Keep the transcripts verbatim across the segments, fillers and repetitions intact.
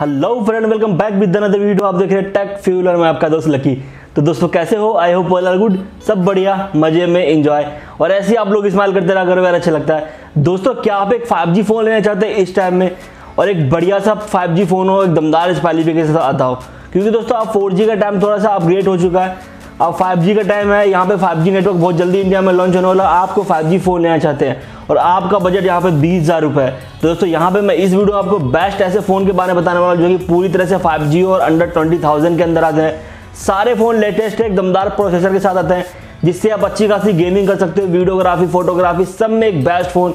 Hello friend, welcome back with another video. आप देख रहे हैं टेक फ्यूल और मैं आपका दोस्त लकी। तो दोस्तों कैसे हो? I hope all are good, सब बढ़िया, मजे में, एंजॉय। और ऐसे ही आप लोग स्माइल करते रहा करो यार, अच्छा लगता है। दोस्तों क्या आप एक फाइव जी फ़ोन लेना चाहते हैं इस टाइम में, और एक बढ़िया सा फाइव जी फ़ोन हो, एक दमदार स्पाइलिपी के साथ आता हो? क्योंकि दोस्तों आप फोर जी का टाइम थोड़ा सा अपग्रेड हो चुका है, अब फाइव जी का टाइम है। यहाँ पे फाइव जी नेटवर्क बहुत जल्दी इंडिया में लॉन्च होने वाला। आपको फाइव जी फ़ोन लेना चाहते हैं और आपका बजट यहाँ पे बीस हज़ार रुपये है, तो दोस्तों यहाँ पे मैं इस वीडियो में आपको बेस्ट ऐसे फ़ोन के बारे में बताने वाला जो कि पूरी तरह से फाइव जी और अंडर ट्वेंटी थाउजेंड के अंदर आते हैं। सारे फ़ोन लेटेस्ट है, एक दमदार प्रोसेसर के साथ आते हैं, जिससे आप अच्छी खासी गेमिंग कर सकते हो, वीडियोग्राफी, फोटोग्राफी सब में एक बेस्ट फ़ोन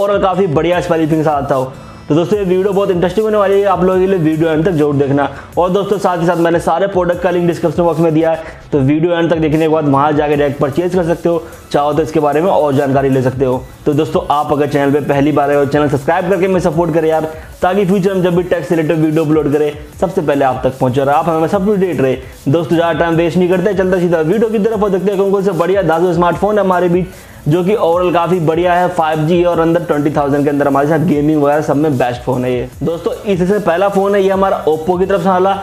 और काफ़ी बढ़िया स्पाइलिपी के साथ आता हो। तो दोस्तों ये वीडियो बहुत इंटरेस्टिंग होने वाली है, आप लोगों के लिए वीडियो एंड तक जरूर देखना। और दोस्तों साथ ही साथ मैंने सारे प्रोडक्ट का लिंक डिस्क्रिप्शन बॉक्स में दिया है, तो वीडियो एंड तक देखने के बाद वहाँ जाकर डायरेक्ट परचेज कर सकते हो, चाहो तो इसके बारे में और जानकारी ले सकते हो। तो दोस्तों आप अगर चैनल पे पहली बार आए हो, चैनल सब्सक्राइब करके मैं सपोर्ट करें यार, ताकि फ्यूचर में जब भी टेक से रिलेटेड वीडियो अपलोड करें सबसे पहले आप तक पहुँचे और आप हमेशा अपडेट रहे। दोस्तों ज़्यादा टाइम वेस्ट नहीं करते, चलते सीधा वीडियो की तरफ और देखते हैं कौन सा बढ़िया दासो स्मार्टफोन है हमारे बीच, जो कि ओवरऑल काफ़ी बढ़िया है। फाइव जी और अंदर ट्वेंटी थाउजेंड के अंदर हमारे साथ गेमिंग वगैरह सब में बेस्ट फ़ोन है ये। दोस्तों इससे पहला फ़ोन है ये हमारा ओप्पो की तरफ से वाला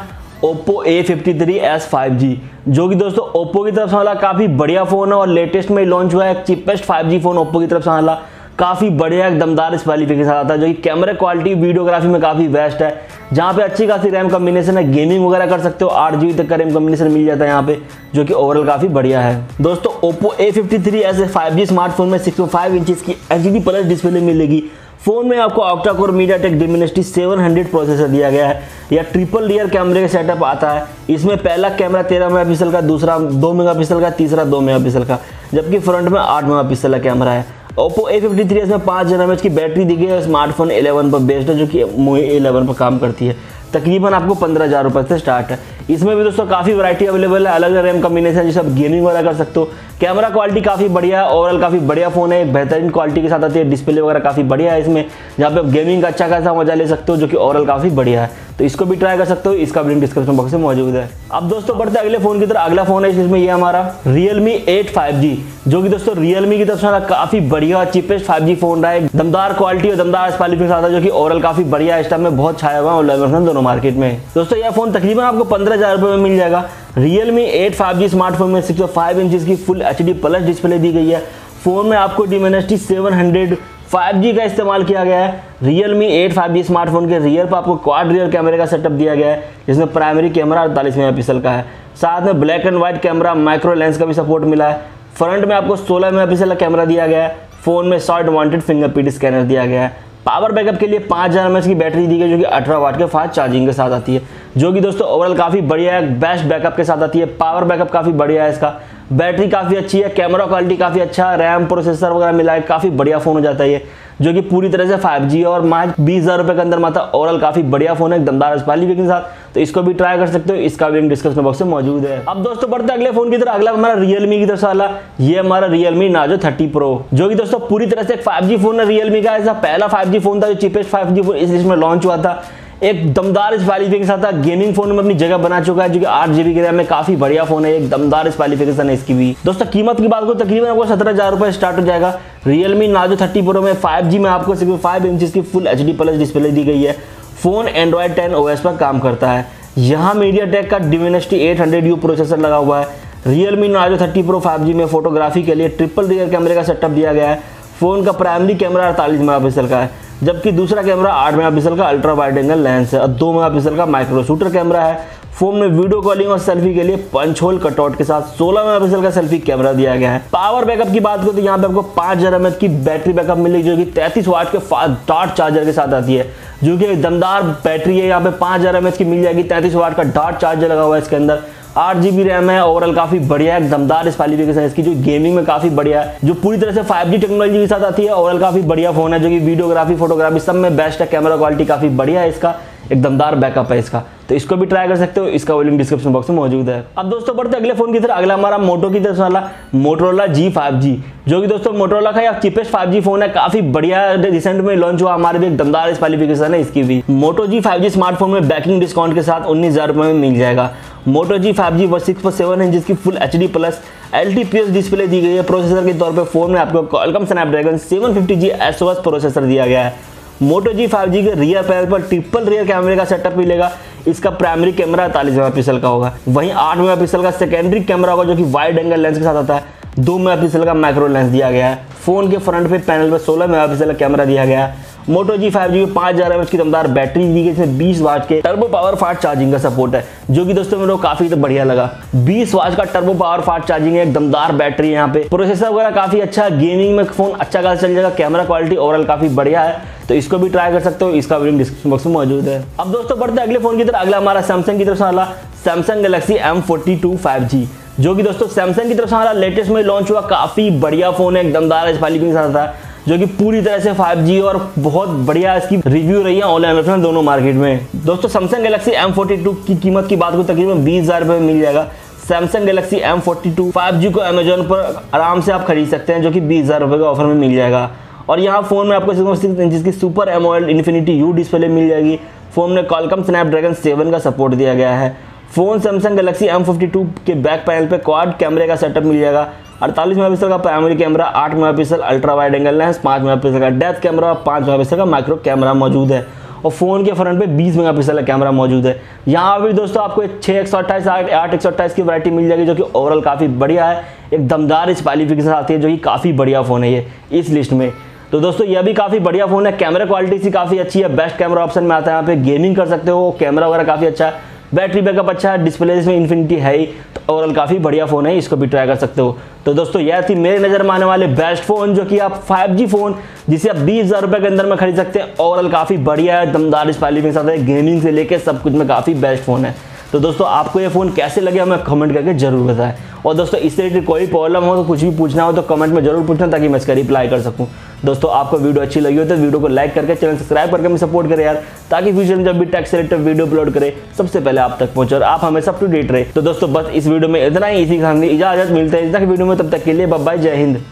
Oppo A fifty three S five G, जो कि दोस्तों ओप्पो की तरफ से वाला काफ़ी बढ़िया फ़ोन है और लेटेस्ट में लॉन्च हुआ है। Cheapest five G phone Oppo की तरफ से वाला काफ़ी बढ़िया एक दमदार स्पाइलिपी के साथ आता है, जो कि कैमरा क्वालिटी, वीडियोग्राफी में काफ़ी बेस्ट है, जहाँ पे अच्छी खासी रैम कॉम्बिनेशन है, गेमिंग वगैरह कर सकते हो। आठ जी बी तक का रैम कॉम्बिनेशन मिल जाता है यहाँ पे, जो कि ओवरऑल काफ़ी बढ़िया है। दोस्तों Oppo A fifty three S five G smartphone में सिक्स पॉइंट फाइव इंचज़ की एच डी प्लस डिस्प्ले मिलेगी। फ़ोन में आपको octa core MediaTek Dimensity seven hundred processor दिया गया है। यह ट्रिपल रियर कैमरे का सेटअप आता है। इसमें पहला कैमरा तेरह मेगापिक्सल का, दूसरा दो मेगापिक्सल का, तीसरा दो मेगापिक्सल का, जबकि फ्रंट में आठ मेगापिक्सल का कैमरा है। ओप्पो ए फिफ्टी थ्री इसमें पाँच जनम की बैटरी दी गई है। स्मार्टफोन इलेवन पर बेस्ड है, जो कि मोए इलेवन पर काम करती है। तकरीबन आपको पंद्रह हज़ार रुपये से स्टार्ट है। इसमें भी दोस्तों काफ़ी वैरायटी अवेलेबल है, अलग अलग रैम कॉम्बिनेशन, जिससे आप गेमिंग वगैरह कर सकते हो। कैमरा क्वालिटी काफ़ी बढ़िया है, ओवरऑल काफ़ी बढ़िया फ़ोन है, बेहतरीन क्वालिटी के साथ आती है। डिस्प्ले वगैरह काफ़ी बढ़िया है इसमें, जहाँ पे आप गेमिंग का अच्छा खासा मजा ले सकते हो, जो कि ओवरऑल काफ़ी बढ़िया है। तो इसको भी ट्राई कर सकते हो, इसका भी लिंक डिस्क्रिप्शन बॉक्स में मौजूद है। अब दोस्तों बढ़ते अगले फ़ोन की तरफ। अगला फ़ोन है इसमें ये हमारा रियलमी एट फाइव जी, जो कि दोस्तों रियलमी की तरफ से काफ़ी बढ़िया चीपेस्ट फाइव जी फ़ोन रहा है। दमदार क्वालिटी और दमदार स्पाइलिपी के साथ है, जो कि ओवरऑल काफ़ी बढ़िया है, इस टाइम में बहुत छाया हुआ है दोनों मार्केट में। दोस्तों यह फ़ोन तकरीबन आपको पंद्रह हज़ार रुपये में मिल जाएगा। Realme eight five G smartphone में सिक्स पॉइंट फाइव इंच की full H D plus display दी गई है। फ़ोन में आपको Dimensity seven hundred five G का इस्तेमाल किया गया है। Realme eight five G smartphone के रियर पर आपको क्वाड रियर कैमरे का सेटअप दिया गया है, जिसमें प्राइमरी कैमरा अड़तालीस मेगा पिक्सल का है। साथ में black and white camera, micro lens का भी सपोर्ट मिला है। फ्रंट में आपको सोलह मेगा पिक्सल का कैमरा दिया गया है। फ़ोन में शॉट वांटेड फिंगरप्रिंट स्कैनर दिया गया है। पावर बैकअप के लिए पाँच हज़ार एमएच की बैटरी दी गई, जो कि अठारह वाट के फास्ट चार्जिंग के साथ आती है, जो कि दोस्तों ओवरऑल काफ़ी बढ़िया है, बेस्ट बैकअप के साथ आती है। पावर बैकअप काफ़ी बढ़िया है इसका, बैटरी काफ़ी अच्छी है, कैमरा क्वालिटी काफ़ी अच्छा, रैम, प्रोसेसर वगैरह मिला है, काफ़ी बढ़िया फ़ोन हो जाता है ये, जो कि पूरी तरह से फाइव जी और मात्र बीस हज़ार रुपये के अंदर माता। ओवरऑल काफ़ी बढ़िया फ़ोन है, दमदार स्पाइलिपी के साथ, तो इसको भी ट्राई कर सकते हो, इसका भी लिंक डिस्क्रिप्शन बॉक्स में मौजूद है। अब दोस्तों बढ़ते अगले फ़ोन की तरफ। अगला हमारा रियलमी की तरफ वाला ये हमारा रियलमी नार्जो थर्टी प्रो, जो कि दोस्तों पूरी तरह से एक फाइव जी फ़ोन है। रियलमी का ऐसा पहला फाइव जी फ़ोन था जो चीपेस्ट फाइव जी फ़ोन इस लिस्ट में लॉन्च हुआ था। एक दमदार स्पाइलिपी के साथ था, गेमिंग फोन में अपनी जगह बना चुका है, जो कि आठ जीबी के रैम में काफी बढ़िया फोन है। एक दमदार स्पाइलिफिकेशन है इसकी भी। दोस्तों कीमत की बात को तकरीबन आपको सत्रह हज़ार रुपये स्टार्ट हो जाएगा। Realme Narzo थर्टी Pro में फाइव जी में आपको six point five five inches की full H D plus display दी गई है। Phone Android ten O S पर काम करता है। यहाँ मीडियाटेक का Dimensity eight hundred U processor लगा हुआ है। Realme Narzo thirty Pro five G में फोटोग्राफी के लिए ट्रिपल रियर कैमरे का सेटअप दिया गया है। फ़ोन का प्राइमरी कैमरा अड़तालीस मेगा पिक्सल का है, जबकि दूसरा कैमरा आठ मेगा पिक्सल का अल्ट्रा वाइड एंगल लेंस है और दो मेगा पिक्सल का माइक्रो शूटर कैमरा है। फोन में वीडियो कॉलिंग और सेल्फी के लिए पंच होल कटआउट के साथ सोलह मेगा पिक्सल का सेल्फी कैमरा दिया गया है। पावर बैकअप की बात करें तो यहाँ पे आपको पाँच हज़ार एमएच की बैटरी बैकअप मिलेगी, जो कि तैंतीस वाट के फास्ट डॉट चार्जर के साथ आती है, जो कि दमदार बैटरी है। यहाँ पे पाँच हज़ार एमएच की मिल जाएगी, तैंतीस वाट का डॉट चार्जर लगा हुआ है इसके अंदर। आठ जीबी रैम है, ओवरऑल काफ़ी बढ़िया है, दमदार स्पाइलिफिकेशन इसकी, जो गेमिंग में काफ़ी बढ़िया है, जो पूरी तरह से फाइव जी टेक्नोलॉजी के साथ आती है। ओवरऑल काफ़ी बढ़िया फ़ोन है, जो कि वीडियोग्राफी, फोटोग्राफी सब में बेस्ट है। कैमरा क्वालिटी काफ़ी बढ़िया है इसका, एक दमदार बैकअप है इसका, तो इसको भी ट्राई कर सकते हो, इसका लिंक डिस्क्रिप्शन बॉक्स में मौजूद है। अब दोस्तों बढ़ते अगले फोन की तरफ। अगला हमारा मोटो की तरफ वाला मोटोरोला जी फाइव जी, जो कि दोस्तों मोटोरोला का यह चीपेस्ट फाइव जी फोन है, काफ़ी बढ़िया रिसेंट में लॉन्च हुआ। हमारे भी एक दमदार स्पाइलिफिकेशन है इसकी भी। Moto G five G smartphone में बैकिंग डिस्काउंट के साथ उन्नीस हज़ार रुपये में मिल जाएगा। मोटो जी फाइव जी पर सिक्स पर सेवन इंच की full H D plus L T P S display दी गई है। प्रोसेसर के तौर पर फोन में आपको Qualcomm Snapdragon seven fifty G S O S processor दिया गया है। मोटो जी फाइव जी के रियर पैनल पर ट्रिपल रियर कैमरे का सेटअप मिलेगा। इसका प्राइमरी कैमरा अड़तालीस मेगा पिक्सल का होगा, वहीं आठ मेगा पिक्सल का सेकेंडरी कैमरा होगा जो कि वाइड एंगल लेंस के साथ आता है। दो मेगा पिक्सल का माइक्रो लेंस दिया गया है। फोन के फ्रंट पे पैनल पर सोलह मेगा पिक्सल का कैमरा दिया गया है। मोटो जी फाइव जी में पाँच हज़ार एम एच की दमदार बैटरी दी गई, इसमें बीस वाट के टर्बो पावर फास्ट चार्जिंग का सपोर्ट है, जो कि दोस्तों मेरे को काफ़ी तो बढ़िया लगा। बीस वाट का टर्बो पावर फास्ट चार्जिंग है, एक दमदार बैटरी है। यहाँ पे प्रोसेसर वगैरह काफ़ी अच्छा है, गेमिंग में फोन अच्छा खासा चल जाएगा। कैमरा क्वालिटी ओवरऑल काफ़ी बढ़िया है, तो इसको भी ट्राई कर सकते हो। इसका लिंक डिस्क्रिप्शन बॉक्स में मौजूद है। अब दोस्तों बढ़ते हैं अगले फोन की तरफ। अगला हमारा सैमसंग की तरफ से वाला Samsung Galaxy M forty two five G, जो कि दोस्तों सैमसंग की तरफ से हमारा लेटेस्ट में लॉन्च हुआ। काफ़ी बढ़िया फोन है, एक दमदार स्पाइलिंग के साथ था, जो कि पूरी तरह से फाइव जी और बहुत बढ़िया इसकी रिव्यू रही है ऑनलाइन दोनों मार्केट में। दोस्तों Samsung Galaxy M forty two की कीमत की बात को तकरीबन बीस हज़ार रुपये में मिल जाएगा। Samsung Galaxy M forty two five G को अमेजोन पर आराम से आप खरीद सकते हैं, जो कि बीस हज़ार रुपये का ऑफर में मिल जाएगा। और यहाँ फ़ोन में आपको सिक्स इंच की super AMOLED infinity U display मिल जाएगी। फ़ोन में कॉलकम स्नैपड्रैगन सेवन का सपोर्ट दिया गया है। Phone Samsung Galaxy M fifty two के बैक पैनल पे क्वाड कैमरे का सेटअप मिल जाएगा। अड़तालीस मेगापिक्सल का प्राइमरी कैमरा, आठ megapixel ultra wide angle lens, पाँच मेगापिक्सल का डेप्थ कैमरा, पाँच मेगापिक्सल का माइक्रो कैमरा मौजूद है। और फ़ोन के फ्रंट पे बीस मेगापिक्सल का कैमरा मौजूद है। यहाँ भी दोस्तों आपको छः एक सौ अट्ठाईस आठ आठ एक सौ अट्ठाईस की वैरायटी मिल जाएगी, जो कि ओवरऑल काफ़ी बढ़िया है। एक दमदार स्पेसिफिकेशन आती है, जो कि काफ़ी बढ़िया फ़ोन है ये इस लिस्ट में। तो दोस्तों यह भी काफ़ी बढ़िया फ़ोन है। कैमरा क्वालिटी से काफ़ी अच्छी है, बेस्ट कैमरा ऑप्शन में आता है। यहाँ पे गेमिंग कर सकते हो, कैमरा वगैरह काफ़ी अच्छा है, बैटरी बैकअप अच्छा है, डिस्प्ले इसमें इन्फिनिटी है ही, तो ओवरऑल काफ़ी बढ़िया फ़ोन है। इसको भी ट्राई कर सकते हो। तो दोस्तों यह थी मेरे नज़र में आने वाले बेस्ट फ़ोन, जो कि आप फाइव जी फ़ोन जिसे आप बीस हज़ार रुपये के अंदर में खरीद सकते हैं। ओवरऑल काफ़ी बढ़िया है, दमदार स्पाइलिंग के साथ है, गेमिंग से लेकर सब कुछ में काफ़ी बेस्ट फ़ोन है। तो दोस्तों आपको ये फ़ोन कैसे लगे हमें कमेंट करके जरूर बताएं। और दोस्तों इससे रिलेटेड कोई प्रॉब्लम हो तो कुछ भी पूछना हो तो कमेंट में जरूर पूछना, ताकि मैं इसका रिप्लाई कर सकूं। दोस्तों आपको वीडियो अच्छी लगी हो तो वीडियो को लाइक करके चैनल सब्सक्राइब करके हमें सपोर्ट करें यार, ताकि फ्यूचर में जब भी टेक से रिलेटेड वीडियो अपलोड करें सबसे पहले आप तक पहुँचे और आप हमेशा अप टू डेट रहे। तो दोस्तों बस इस वीडियो में इतना ही, इसी खान इजाजत मिलते हैं इस वीडियो में। तब तक के लिए बाय बाय, जय हिंद।